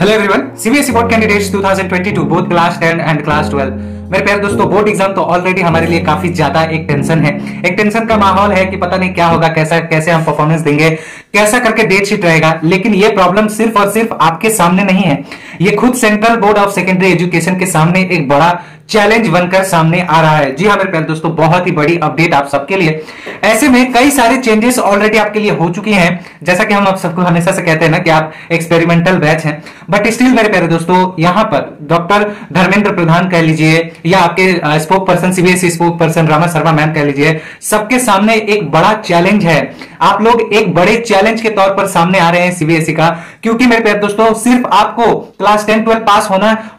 Hello everyone, CBSE board candidates 2022 both class 10 and class 12। मेरे प्यारे दोस्तों, बोर्ड एग्जाम तो ऑलरेडी हमारे लिए काफी ज्यादा एक टेंशन है, एक टेंशन का माहौल है कि पता नहीं क्या होगा, कैसे हम परफॉर्मेंस देंगे, कैसा करके डेट शीट रहेगा। लेकिन ये प्रॉब्लम सिर्फ और सिर्फ आपके सामने नहीं है, ये खुद central board of secondary education के सामने एक बड़ा चैलेंज बनकर सामने आ रहा है। जी हाँ मेरे प्यारे दोस्तों, बहुत ही बड़ी अपडेट आप सबके लिए। ऐसे में कई सारे चेंजेस ऑलरेडी आपके लिए हो चुके हैं, जैसा कि हम आप सबको हमेशा से कहते हैं ना कि आप एक्सपेरिमेंटल बैच हैं, बट स्टिल मेरे प्यारे दोस्तों यहाँ पर डॉक्टर धर्मेंद्र प्रधान कह लीजिए या आपके spoke person CBSE spoke person Rama Sharma ma'am कह लीजिए, सबके सामने एक बड़ा चैलेंज है। आप लोग एक बड़े चैलेंज के तौर पर सामने आ रहे हैं सीबीएसई का, क्योंकि मेरे प्यारे दोस्तों सिर्फ आपको क्लास 10-12 पास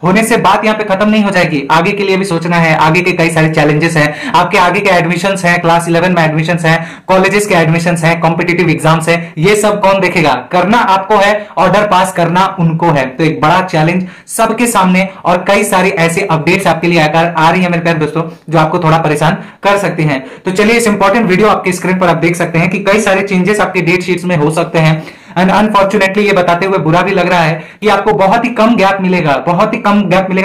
होने से बात यहाँ पे खत्म नहीं हो जाएगी, आगे के लिए भी सोचना है। आगे के कई सारे चैलेंजेस हैं, आपके आगे के एडमिशंस हैं, क्लास 11 में एडमिशंस हैं, कॉलेजेस के एडमिशंस हैं, कॉम्पिटिटिव एग्जाम्स हैं, ये सब कौन देखेगा, करना आपको है, ऑर्डर पास करना उनको है। तो एक बड़ा चैलेंज सबके सामने और कई सारे ऐसे अपडेट्स आपके लिए आकर आ रही है मेरे प्यारे दोस्तों, जो आपको थोड़ा परेशान कर सकती है। तो चलिए, इस इंपॉर्टेंट वीडियो आपके स्क्रीन पर आप देख सकते हैं कि कई सारे चेंजेस आपके डेट शीट्स में हो सकते हैं। एंड अनफॉर्चुनेटली ये बताते हुए बुरा भी लग रहा है कि आपको बहुत ही कम गैप मिलेगा,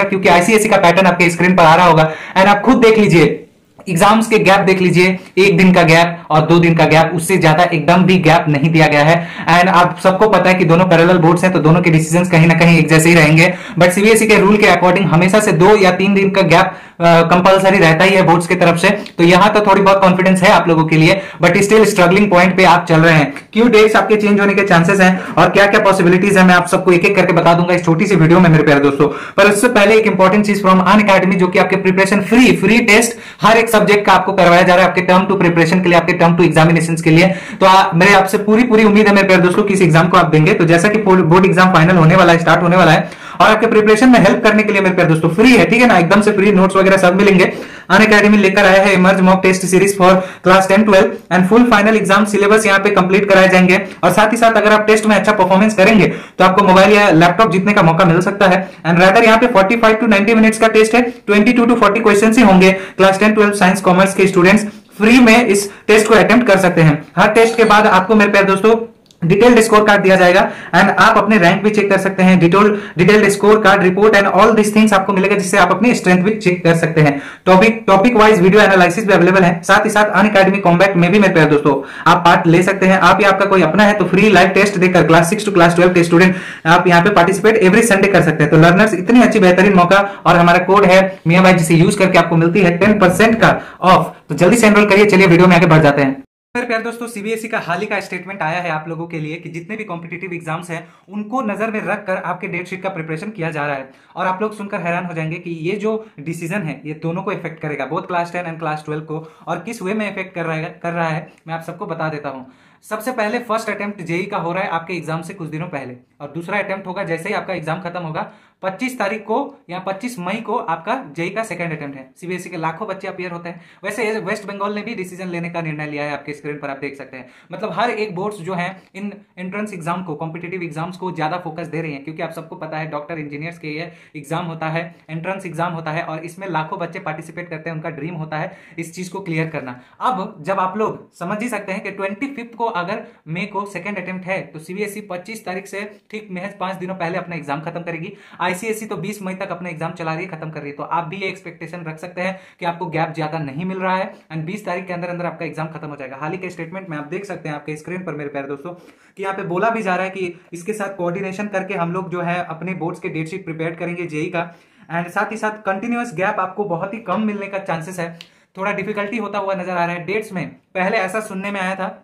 क्योंकि आईसीएसई का पैटर्न आपके स्क्रीन पर आ रहा होगा। एंड आप खुद देख लीजिए, एग्जाम्स के गैप देख लीजिए, एक दिन का गैप और 2 दिन का गैप, उससे ज्यादा एकदम भी गैप नहीं दिया गया है। एंड आप सबको पता है कि दोनों पैरेलल बोर्ड्स हैं, तो दोनों के डिसीजंस कहीं ना कहीं एक जैसे ही रहेंगे, बट सीबीएसई के रूल के अकॉर्डिंग हमेशा से 2 या 3 दिन का गैप कंपलसरी रहता ही है बोर्ड्स की तरफ से। तो यहाँ तो थोड़ी बहुत कॉन्फिडेंस है आप लोगों के लिए, बट स्टिल स्ट्रगलिंग पॉइंट पे आप चल रहे हैं। क्यों डेट्स आपके चेंज होने के चांसेस हैं और क्या क्या पॉसिबिलिटीज है, मैं आप सबको एक एक करके बता दूंगा इस छोटी सी वीडियो में मेरे प्यारे दोस्तों। पर उससे पहले एक इंपॉर्टेंट चीज फ्रॉम अनअकैडमी, जो कि आपके प्रिपरेशन फ्री टेस्ट हर एक सब्जेक्ट का आपको करवाया जा रहा है, आपके टर्म टू प्रिपरेशन के लिए, आपके टर्म टू एग्जामिनेशन के लिए। तो मेरे आपसे पूरी उम्मीद है मेरे प्यारे दोस्तों कि इस एग्जाम को आप देंगे। तो जैसा कि बोर्ड एग्जाम फाइनल होने वाला है, स्टार्ट होने वाला है, और आपके प्रिपरेशन में हेल्प करने के लिए मेरे प्यारे दोस्तों फ्री है, ठीक है ना, एकदम से फ्री नोट्स वगैरह सब मिलेंगे। अनअकैडमी लेकर आया है emerge mock test series for class 10-12 and full final exam syllabus यहाँ पे कंप्लीट कराए जाएंगे। और साथ ही साथ अगर आप टेस्ट में अच्छा परफॉर्मेंस करेंगे तो आपको मोबाइल या लैपटॉप जीतने का मौका मिल सकता है। एंड रादर यहाँ पे 45 to 90 मिनट्स का टेस्ट है, 22 to 40 क्वेश्चन ही होंगे। क्लास 10-12 साइंस कॉमर्स के स्टूडेंट्स फ्री में इस टेस्ट को अटेम्प्ट कर सकते हैं। हर टेस्ट के बाद आपको मेरे प्यारे दोस्तों डिटेल्ड स्कोर कार्ड दिया जाएगा एंड आप अपने रैंक भी चेक कर सकते हैं। Detailed score card report and all this things आपको मिलेगा, जिससे आप अपनी स्ट्रेंथ भी चेक कर सकते हैं। टॉपिक वाइज वीडियो एनालिसिस भी अवेलेबल है। साथ ही साथ अनअकैडमी कॉम्बैट में भी मेरे प्यारे दोस्तों आप पार्ट ले सकते हैं, आप या आपका कोई अपना है तो फ्री लाइव टेस्ट देकर क्लास 6 to class 12 के स्टूडेंट आप यहाँ पे पार्टिसिपेट एवरी संडे कर सकते हैं। तो लर्नर्स, इतनी अच्छी बेहतरीन मौका, और हमारा कोड है मियाभाई, जिसे यूज करके आपको मिलती है 10% का ऑफ। तो जल्दी से एनरोल करिए। चलिए वीडियो में आगे बढ़ जाते हैं। प्यारे दोस्तों, सीबीएसई का हाल ही का स्टेटमेंट आया है आप लोगों के लिए कि जितने भी कॉम्पिटिटिव एग्जाम्स हैं उनको नजर में रखकर आपके डेट शीट का प्रिपरेशन किया जा रहा है। और आप लोग सुनकर हैरान हो जाएंगे कि ये जो डिसीजन है ये दोनों को इफेक्ट करेगा, बोथ क्लास 10 एंड क्लास 12 को। और किस वे में इफेक्ट कर रहा है मैं आप सबको बता देता हूँ। सबसे पहले फर्स्ट अटेम्प्ट जेई का हो रहा है आपके एग्जाम से कुछ दिनों पहले, और दूसरा अटेम्प्ट होगा जैसे ही आपका एग्जाम खत्म होगा 25 तारीख को या 25 मई को आपका जेई का सेकंड अटेम्प्ट है। सीबीएसई के लाखों बच्चे अपीयर होते हैं। वैसे वेस्ट बंगाल ने भी डिसीजन लेने का निर्णय लिया है, आपके स्क्रीन पर आप देख सकते हैं। मतलब हर एक बोर्ड्स जो है इन एंट्रेंस एग्जाम को, कॉम्पिटेटिव एग्जाम्स को ज्यादा फोकस दे रही है, क्योंकि आप सबको पता है डॉक्टर इंजीनियर्स के ये एग्जाम होता है, एंट्रेंस एग्जाम होता है, और इसमें लाखों बच्चे पार्टिसिपेट करते हैं। उनका ड्रीम होता है इस चीज को क्लियर करना। अब जब आप लोग समझ ही सकते हैं कि 25 को अगर मई को सेकंड अटेम्प्ट है, तो सीबीएसई 25 तारीख से ठीक महज 5 दिनों पहले अपना एग्जाम खत्म करेगी। आईसीएसई तो 20 मई तक अपना एग्जाम चला रही है, खत्म कर रही है। तो आप भी ये एक्सपेक्टेशन रख सकते हैं कि आपको गैप ज्यादा नहीं मिल रहा है एंड 20 तारीख के अंदर अंदर आपका एग्जाम खत्म हो जाएगा। हाल ही के स्टेटमेंट में आप देख सकते हैं आपके स्क्रीन पर मेरे प्यारे दोस्तों कि यहाँ पे बोला भी जा रहा है कि इसके साथ कोऑर्डिनेशन करके हम लोग जो है अपने बोर्ड्स के डेट शीट प्रिपेयर करेंगे जेई का। एंड साथ ही साथ कंटिन्यूअस गैप आपको बहुत ही कम मिलने का चांसेस है, थोड़ा डिफिकल्टी होता हुआ नजर आ रहा है डेट्स में। पहले ऐसा सुनने में आया था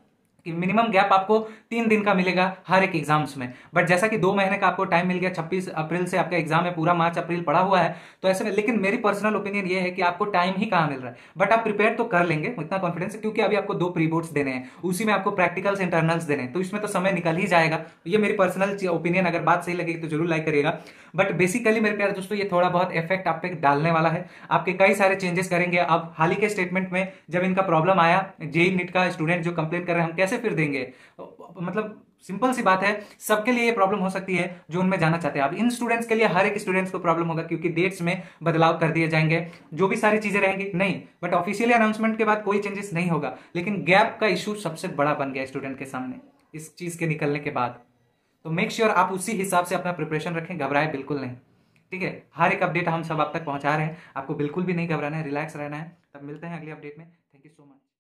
कि मिनिमम गैप आपको 3 दिन का मिलेगा हर एक एग्जाम्स में, बट जैसा कि 2 महीने का आपको टाइम मिल गया, 26 अप्रैल से आपका एग्जाम है, पूरा मार्च अप्रैल पड़ा हुआ है। तो ऐसे में लेकिन मेरी पर्सनल ओपिनियन ये है कि आपको टाइम ही कहाँ मिल रहा है, बट आप प्रिपेयर तो कर लेंगे, इतना कॉन्फिडेंस है, क्योंकि अभी आपको 2 प्री बोर्ड्स देने हैं, उसी में आपको प्रैक्टिकल्स इंटरनल्स देने हैं, तो इसमें तो समय निकल ही जाएगा। ये मेरी पर्सनल ओपिनियन, अगर बात सही लगेगी तो जरूर लाइक करिएगा। बट बेसिकली मेरे प्यारे दोस्तों ये थोड़ा बहुत इफेक्ट आप पे डालने वाला है, आपके कई सारे चेंजेस करेंगे। अब हाल ही के स्टेटमेंट में जब इनका प्रॉब्लम आया, जेईई नीट का स्टूडेंट जो कंप्लेन कर रहे हैं हम कैसे फिर देंगे, मतलब सिंपल सी बात है, सबके लिए ये प्रॉब्लम हो सकती है जो उनमें जाना चाहते हैं। अब इन स्टूडेंट्स के लिए हर एक स्टूडेंट्स को प्रॉब्लम होगा, क्योंकि डेट्स में बदलाव कर दिए जाएंगे, जो भी सारी चीजें रहेंगी नहीं, बट ऑफिशियली अनाउंसमेंट के बाद कोई चेंजेस नहीं होगा। लेकिन गैप का इशू सबसे बड़ा बन गया स्टूडेंट के सामने इस चीज के निकलने के बाद। तो मेक श्योर आप उसी हिसाब से अपना प्रिपरेशन रखें, घबराए बिल्कुल नहीं, ठीक है। हर एक अपडेट हम सब आप तक पहुंचा रहे हैं, आपको बिल्कुल भी नहीं घबराना है, रिलैक्स रहना है। तब मिलते हैं अगले अपडेट में, थैंक यू सो मच।